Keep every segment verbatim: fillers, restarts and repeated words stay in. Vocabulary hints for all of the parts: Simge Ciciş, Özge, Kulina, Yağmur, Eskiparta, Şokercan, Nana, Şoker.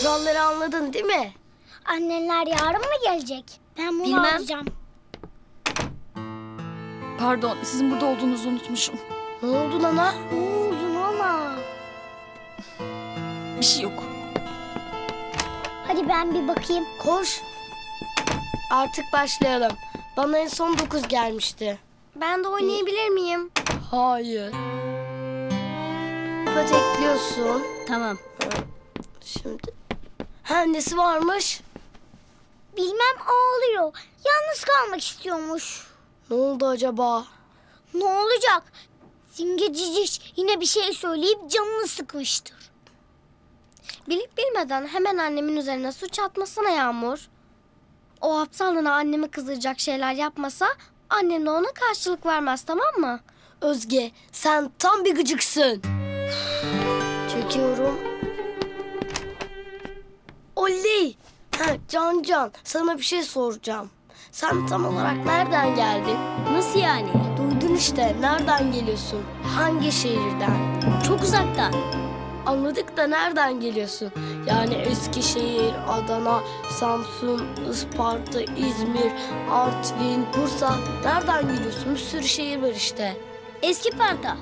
Kuralları anladın değil mi? Annenler yarın mı gelecek? Ben bunu Bilmem. alacağım. Pardon, sizin burada olduğunuzu unutmuşum. Ne oldu Nana? Ne oldu Nana? Bir şey yok. Hadi ben bir bakayım. Koş. Artık başlayalım. Bana en son dokuz gelmişti. Ben de oynayabilir miyim? Hayır. Köt ekliyorsun. Tamam. Şimdi. Hem nesi varmış? Bilmem, ağlıyor. Yalnız kalmak istiyormuş. Ne oldu acaba? Ne olacak? Simge Ciciş yine bir şey söyleyip canını sıkmıştır. Bilip bilmeden hemen annemin üzerine suç atmasına Yağmur. O aptallığına annemi kızdıracak şeyler yapmasa annem de ona karşılık vermez, tamam mı? Özge, sen tam bir gıcıksın. Çekiyorum. Oley! Ha, Can Can, sana bir şey soracağım. Sen tam olarak nereden geldin? Nasıl yani? Duydun işte, nereden geliyorsun? Hangi şehirden? Çok uzaktan. Anladık da nereden geliyorsun? Yani Eskişehir, Adana, Samsun, Isparta, İzmir, Artvin, Bursa... Nereden geliyorsun? Bir sürü şehir var işte. Eskiparta.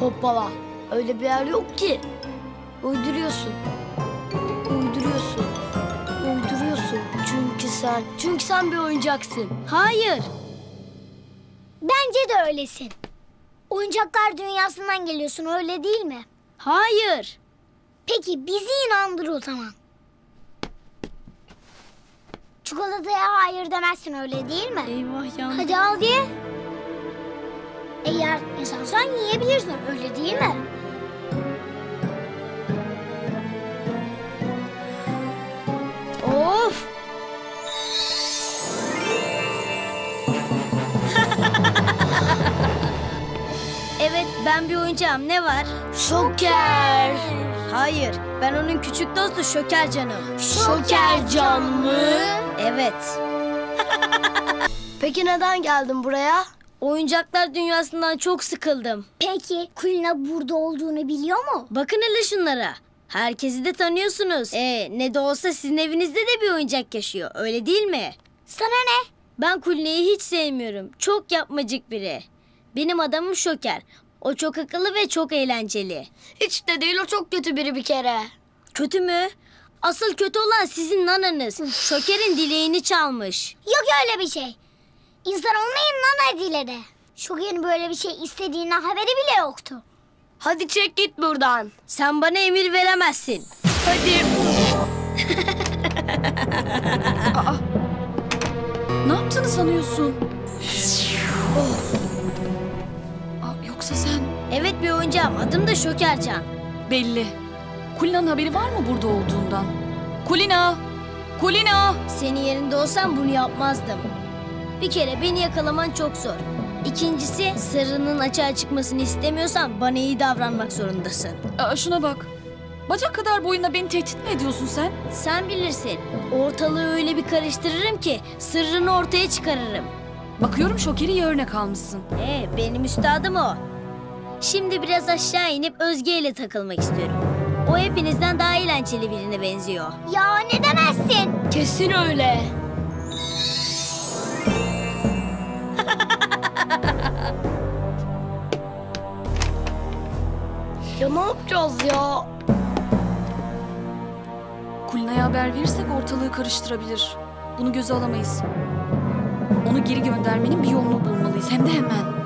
Hoppala, öyle bir yer yok ki. Uyduruyorsun. Uyduruyorsun. Uyduruyorsun. Çünkü sen, çünkü sen bir oyuncaksın. Hayır. Bence de öylesin. Oyuncaklar dünyasından geliyorsun, öyle değil mi? Hayır. Peki bizi inandır o zaman. Çikolataya hayır demezsin, öyle değil mi? Eyvah ya. Hadi al ye. Eğer insansan yiyebilirsin, öyle değil mi? Of! Evet, ben bir oyuncağım. Ne var? Şoker! Hayır, ben onun küçük dostu Şokercan'ım. Şokercan mı? Evet. Peki neden geldin buraya? Oyuncaklar dünyasından çok sıkıldım. Peki, Kulina burada olduğunu biliyor mu? Bakın hele şunlara. Herkesi de tanıyorsunuz. Ee, ne de olsa sizin evinizde de bir oyuncak yaşıyor, öyle değil mi? Sana ne? Ben Kulina'yı hiç sevmiyorum. Çok yapmacık biri. Benim adamım Şoker. O çok akıllı ve çok eğlenceli. Hiç de değil, o çok kötü biri bir kere. Kötü mü? Asıl kötü olan sizin nananız. Şoker'in dileğini çalmış. Yok öyle bir şey. İnsan olmayın nana diledi. Şoker'in böyle bir şey istediğine haberi bile yoktu. Hadi çek git buradan. Sen bana emir veremezsin. Hadi. Aa, ne yaptığını sanıyorsun? Oh. Yoksa sen... Evet, bir oyuncağım. Adım da Şokercan. Belli. Kulina'nın haberi var mı burada olduğundan? Kulina! Kulina! Senin yerinde olsam bunu yapmazdım. Bir kere beni yakalaman çok zor. İkincisi, sırrının açığa çıkmasını istemiyorsan bana iyi davranmak zorundasın. Aa, şuna bak. Bacak kadar boyunla beni tehdit mi ediyorsun sen? Sen bilirsin. Ortalığı öyle bir karıştırırım ki sırrını ortaya çıkarırım. Bakıyorum Şoker'i iyi örnek almışsın. Ee, benim üstadım o. Şimdi biraz aşağı inip Özge ile takılmak istiyorum. O hepinizden daha eğlenceli birine benziyor. Ya ne demezsin? Kesin öyle. Ya ne yapacağız ya? Kulina'ya haber verirsek ortalığı karıştırabilir. Bunu göze alamayız. Onu geri göndermenin bir yolunu bulmalıyız, hem de hemen.